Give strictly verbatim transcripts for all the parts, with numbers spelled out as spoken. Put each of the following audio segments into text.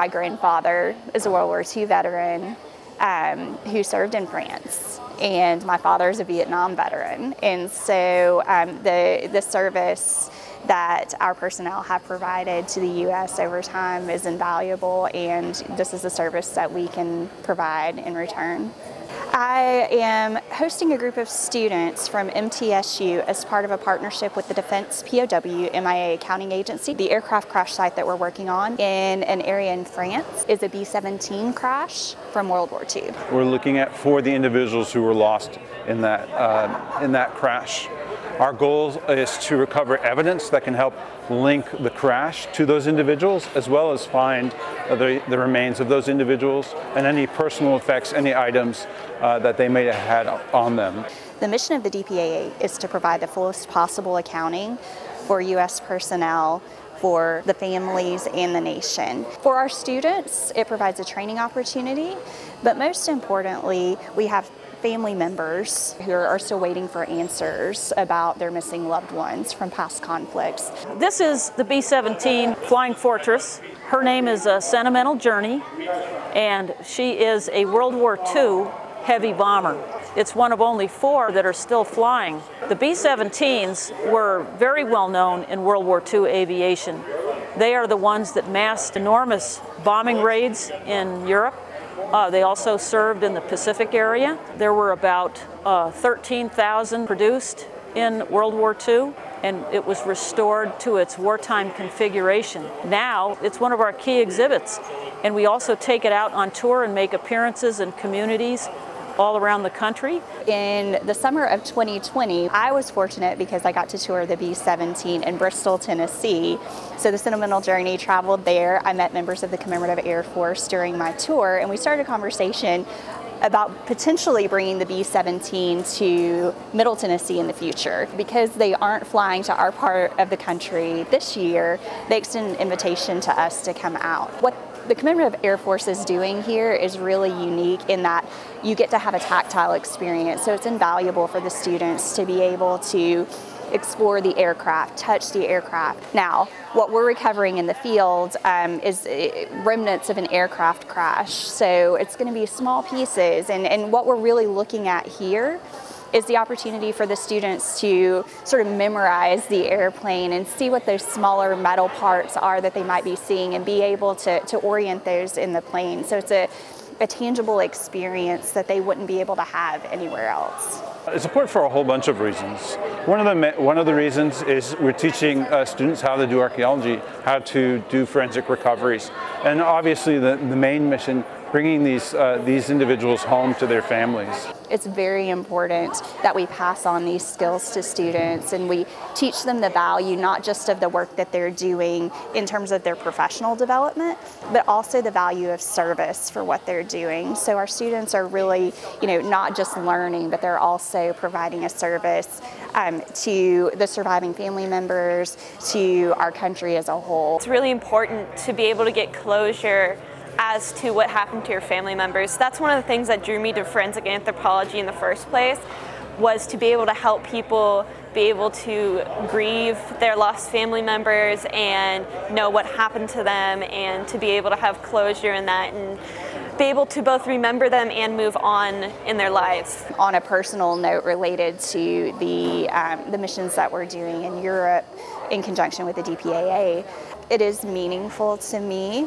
my grandfather is a World War Two veteran um, who served in France, and my father is a Vietnam veteran. And so um, the, the service that our personnel have provided to the U S over time is invaluable, and this is a service that we can provide in return. I am hosting a group of students from M T S U as part of a partnership with the Defense P O W M I A Accounting Agency. The aircraft crash site that we're working on in an area in France is a B seventeen crash from World War Two. We're looking at for the individuals who were lost in that, uh, in that crash. Our goal is to recover evidence that can help link the crash to those individuals, as well as find the, the remains of those individuals and any personal effects, any items uh, that they may have had on them. The mission of the D P A A is to provide the fullest possible accounting for U S personnel, for the families and the nation. For our students, it provides a training opportunity, but most importantly, we have family members who are still waiting for answers about their missing loved ones from past conflicts. This is the B seventeen Flying Fortress. Her name is uh, Sentimental Journey, and she is a World War Two heavy bomber. It's one of only four that are still flying. The B seventeens were very well known in World War Two aviation. They are the ones that massed enormous bombing raids in Europe. Uh, they also served in the Pacific area. There were about uh, thirteen thousand produced in World War Two, and it was restored to its wartime configuration. Now it's one of our key exhibits, and we also take it out on tour and make appearances in communities all around the country. In the summer of twenty twenty, I was fortunate because I got to tour the B seventeen in Bristol, Tennessee. So the Sentimental Journey traveled there. I met members of the Commemorative Air Force during my tour, and we started a conversation about potentially bringing the B seventeen to Middle Tennessee in the future. Because they aren't flying to our part of the country this year, they extend an invitation to us to come out. What the Commemorative Air Force is doing here is really unique in that you get to have a tactile experience, so it's invaluable for the students to be able to explore the aircraft, touch the aircraft. Now, what we're recovering in the field um, is remnants of an aircraft crash, so it's going to be small pieces, and, and what we're really looking at here is the opportunity for the students to sort of memorize the airplane and see what those smaller metal parts are that they might be seeing and be able to, to orient those in the plane. So it's a, a tangible experience that they wouldn't be able to have anywhere else. It's important for a whole bunch of reasons. One of the, one of the reasons is we're teaching uh, students how to do archaeology, how to do forensic recoveries, and obviously the, the main mission, bringing these, uh, these individuals home to their families. It's very important that we pass on these skills to students, and we teach them the value not just of the work that they're doing in terms of their professional development, but also the value of service for what they're doing. So our students are really, you know, not just learning, but they're also providing a service um, to the surviving family members, to our country as a whole. It's really important to be able to get closure as to what happened to your family members. That's one of the things that drew me to forensic anthropology in the first place, was to be able to help people be able to grieve their lost family members and know what happened to them, and to be able to have closure in that and be able to both remember them and move on in their lives. On a personal note related to the, um, the missions that we're doing in Europe in conjunction with the D P A A, it is meaningful to me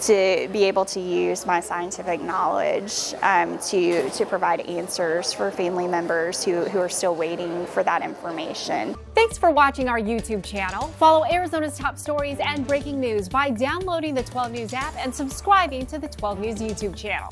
to be able to use my scientific knowledge um, to, to provide answers for family members who, who are still waiting for that information. Thanks for watching our YouTube channel. Follow Arizona's top stories and breaking news by downloading the twelve News app and subscribing to the twelve News YouTube channel.